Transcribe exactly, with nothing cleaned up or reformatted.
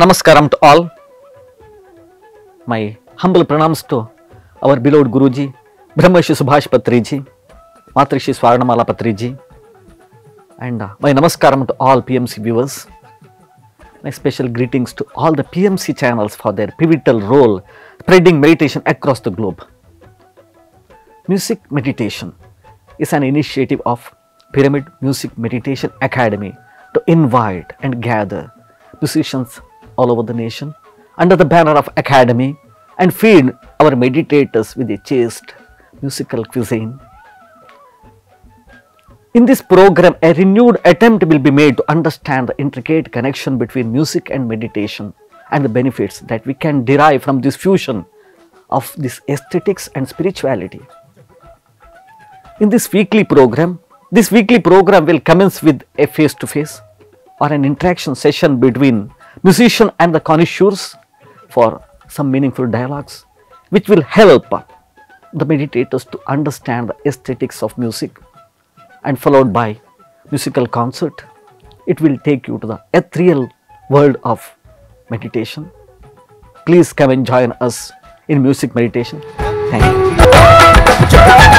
Namaskaram to all. My humble pranams to our beloved Guruji, Brahmashi Subhash Patriji, Matrishi Swarnamala Patriji, and my namaskaram to all P M C viewers. My special greetings to all the P M C channels for their pivotal role spreading meditation across the globe. Music meditation is an initiative of Pyramid Music Meditation Academy to invite and gather musicians all over the nation under the banner of Academy and feed our meditators with a chaste musical cuisine. In this program, a renewed attempt will be made to understand the intricate connection between music and meditation and the benefits that we can derive from this fusion of this aesthetics and spirituality. In this weekly program, this weekly program will commence with a face-to-face or an interaction session between musician and the connoisseurs for some meaningful dialogues, which will help the meditators to understand the aesthetics of music, and followed by musical concert. It will take you to the ethereal world of meditation. Please come and join us in music meditation. Thank you.